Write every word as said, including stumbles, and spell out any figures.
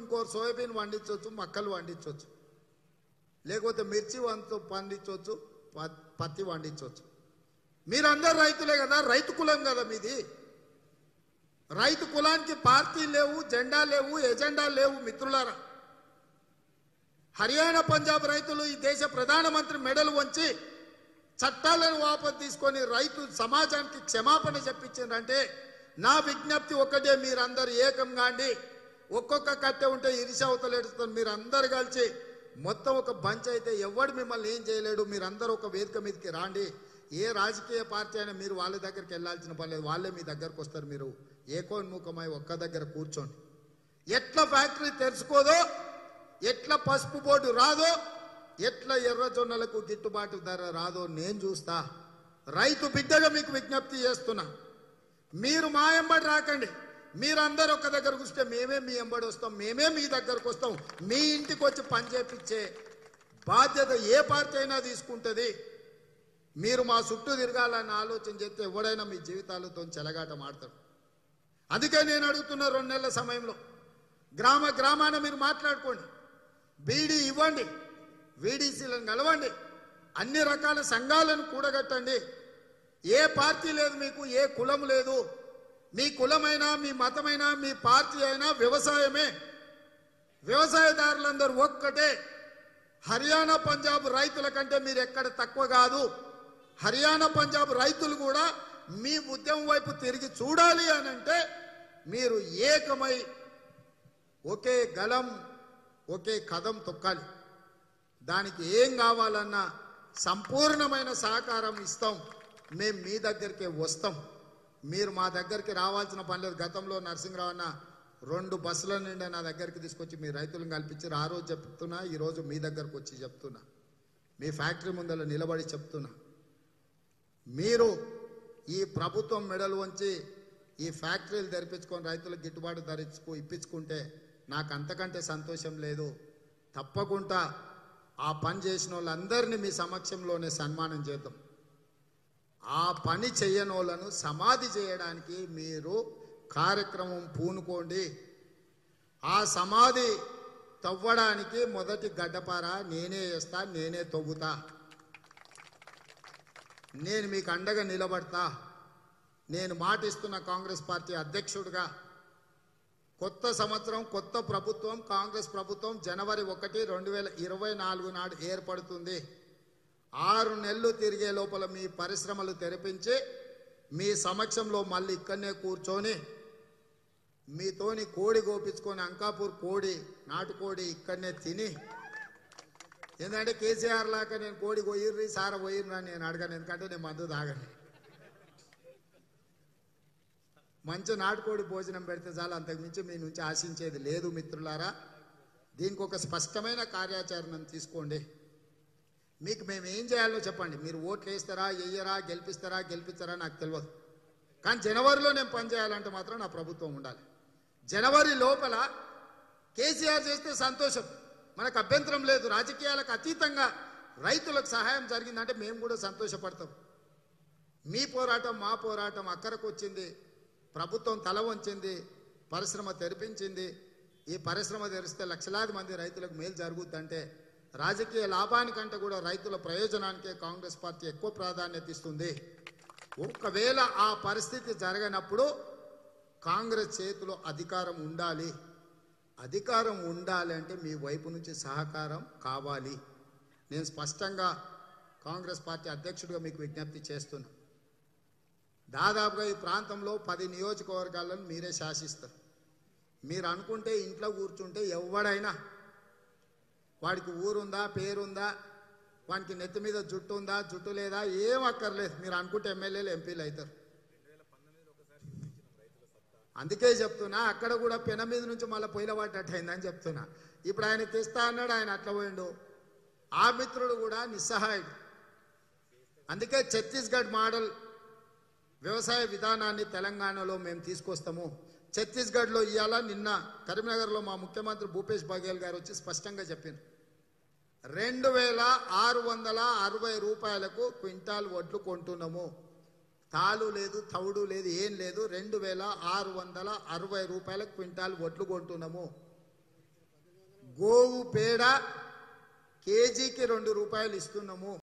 इंको soybean पंडु मक्कलु पंडु लेकिन मिर्ची पंडु पत्ति पंडु మీరందరూ రైతులే కదా రైతు కులం కదా మీది రైతు కులానికి పార్టీ లేవు జెండా లేవు ఎజెండా లేవు మిత్రులారా హర్యానా పంజాబ్ రైతులు ఈ దేశ ప్రధానమంత్రి మెడల్ వంచి చట్టాలను వాపస్ తీసుకొని రైతు సమాజానికి క్షమాపణ చెప్పించారంటే నా విజ్ఞప్తి ఒకటే మీరందరూ ఏకం గాండి ఒక్కొక్క కట్టే ఉంటే ఇరిసౌతలేడుస్తారు మీరందరూ కలిసి మొత్తం ఒక బంచ్ అయితే ఎవ్వడు మిమ్మల్ని ఏం చేయలేడు మీరందరూ ఒక వేదిక మీదకి రాండి ये राजकीय पार्टी आना वाल दग्गरिकि पन लेदु वाले मी दग्गरिकि वस्तारु एकोन्मुखमై ఒక్క దగ్గర కూర్చోండి ఎట్లా ఫ్యాక్టరీ తెర్చుకోదో ఎట్లా పసుపు బోర్డు రాదో ఎట్లా ఎర్రజొన్నలకు గిట్టుబాటు ధర రాదో నేను చూస్తా రైతు బిడ్డగా మీకు విజ్ఞప్తి చేస్తున్నా మీరు మా ఎంబడి రాకండి మీరందరూ ఒక్క దగ్గర కూస్తే మేమే మీ ఎంబడి వస్తాం మేమే మీ దగ్గరికి వస్తాం మీ ఇంటికి వచ్చి పని చేపిచ్చే బాధ్యత ఏ పార్టీ అయినా తీసుకుంటది మీరు మా చుట్టూ తిరగాలని ఆలోచన చేస్తే ఎవరైనా మీ జీవితాలతో చెలగాటమాడతారు అందుకే నేను అడుగుతున్నా రెండు నెలల సమయంలో గ్రామ గ్రామాన మీరు మాట్లాడుకోండి బీడీ ఇవ్వండి వీడీసీలను గలవండి అన్ని రకాల సంఘాలను కూడగట్టండి ఏ పార్టీ లేదు మీకు ఏ కులం లేదు మీ కులమైనా మీ మతమైనా మీ పార్టీ అయినా వ్యవసాయమే వ్యవసాయదారులందరూ ఒక్కటే హర్యానా పంజాబ్ రైతుల కంటే మీరు ఎక్కడ తక్కువ కాదు हरियाणा पंजाब रैतुलु कूडा मी उद्यम वैपु तिरिगी चूडाली अनि अंटे मीरु एकमै ओके गलं ओके कदम तोक्काली दानिकी एं कावालन्ना संपूर्णमैन सहकारं इस्तां मेम मी दग्गरिकी वस्तां मीरु मा दग्गरिकी रावाल्सिन पनि लेदु गतंलो नरसिंहराव अन्न रेंडु बस्सुल निंडा ना दग्गरिकी तीसुकोच्ची मी रैतुलनु कल्पिंचारु आ रोजु चेप्तुन्ना ई रोजु मी दग्गरिकी वच्ची चेप्तुन्ना मी फ्याक्टरी मुंदल निलबडी चेप्तुन्ना మీరు ఈ ప్రభుత్వం మెడల్ వంచి ఈ ఫ్యాక్టరీలు దర్పించుకొని రైతులకు గిట్టుబాటు ధర ఇప్పించుకుంటే నాకు అంతకంటే సంతోషం లేదు తప్పకుండా ఆ పని చేసినోళ్ళందర్ని మీ సమక్షంలోనే సన్మానం చేద్దాం ఆ పని చేయనోళ్ళను సమాధి చేయడానికి మీరు కార్యక్రమం పూనుకోండి ఆ సమాధి తవ్వడానికి మొదటి గడ్డపార నేనే చేస్తా నేనే తవ్వుతా నేను మీకు అండగా నిలబడతా నేను మాటిస్తున్న కాంగ్రెస్ పార్టీ అధ్యక్షుడిగా కొత్త సంవత్సరం కొత్త ప్రభుత్వం కాంగ్రెస్ ప్రభుత్వం జనవరి ఒకటి రెండు వేల ఇరవై నాలుగు నాడు ఏర్పడుతుంది ఆరు నెలలు తిరిగే లోపల మీ పరిశ్రమలు తెరిపించి మీ సమక్షంలో మళ్ళీ ఇక్కడే కూర్చొని మీతోని కోడి గోపించుకొని అంకాపూర్ కోడి నాటుకోడి ఇక్కడే తిని ఎందుకంటే కేసీఆర్ లాగా నేను కోడి పోయిర్రి సార పోయిర్రా నేను అడగాను ఎందుకంటే నేను మందు తాగను మంచి నాటుకోడి భోజనం పెడితే చాలు అంతకుమించి మీ నుంచి ఆశించేది లేదు మిత్రులారా దీనికి ఒక స్పష్టమైన కార్యాచరణను తీసుకోండి మీకు మేము ఏం చేయాలో చెప్పండి మీరు ఓట్లు వేస్తారా వేయరా గెలిపిస్తారా గెలిపించారా నాకు తెలియదు కానీ జనవరిలో నేను పని చేయాలంటే మాత్రం నా ప్రభుత్వం ఉండాలి జనవరి లోపల కేసీఆర్ చేస్తే సంతోషం మనకు అభ్యంతరం లేదు రాజకీయాలకు అతీతంగా రైతులకు సహాయం జరిగిందంటే మేము కూడా సంతోషపడతాం మీ పోరాటం మా పోరాటం అక్కరకు వచ్చింది ప్రభుత్వం తల వంచింది పరిశ్రమ తెరిపించింది ఈ పరిశ్రమ తెరిస్తే లక్షలాది మంది రైతులకు మేలు జరుగుతుందంటే రాజకీయ లాభానికంటే కూడా రైతుల ప్రయోజనానికే కాంగ్రెస్ పార్టీ ఎక్కువ ప్రాధాన్యత ఇస్తుంది ఒకవేళ ఆ పరిస్థితి జరగనప్పుడు కాంగ్రెస్ చేతిలో అధికారం ఉండాలి అధికారం ఉండాలి అంటే మీ వైపు నుంచి సహకారం కావాలి నేను స్పష్టంగా కాంగ్రెస్ పార్టీ అధ్యక్షుడిగా మీకు విజ్ఞప్తి చేస్తున్నా దాదాపుగా ఈ ప్రాంతంలో పది నియోజకవర్గాలను మీరే శాసిస్తారు మీరు అనుకుంటే ఇంట్లో కూర్చుంటే ఎవడైనా వాడికి ఊరుందా పేరుందా వానికి నెత్తి మీద జుట్టు ఉందా జుట్టు లేదా ఏం అక్కర్లేదు మీరు అనుకుంటే ఎమ్మెల్యేలు ఎంపీలు అవుతారు అందుకే చెప్తున్నా అక్కడ కూడా పెన మీద నుంచి మళ్ళీ పోయిలబడ్డట్టు అయిందని చెప్తున్నా ఇప్పుడు ఆయన తెస్తా అన్నాడు ఆయన అట్లా పోయిండు ఆ మిత్రుడు కూడా నిస్సహాయుడు అందుకే ఛత్తీస్గఢ్ మోడల్ వ్యవసాయ విధానాన్ని తెలంగాణలో మేము తీసుకొస్తాము ఛత్తీస్గఢ్లో ఇవాళ నిన్న కరీంనగర్లో మా ముఖ్యమంత్రి భూపేష్ బఘేల్ గారు వచ్చి స్పష్టంగా చెప్పారు రెండు వేల ఆరు వందల అరవై రూపాయలకు క్వింటాల్ వడ్లు కొంటున్నాము తాలు లేదు తౌడు లేదు ఏం లేదు రెండు వేల ఆరు వందల అరవై రూపాయల క్వింటాల్ వడ్లు కొంటున్నాము గోవు పేడ కేజీకి రెండు రూపాయలు ఇస్తున్నాము।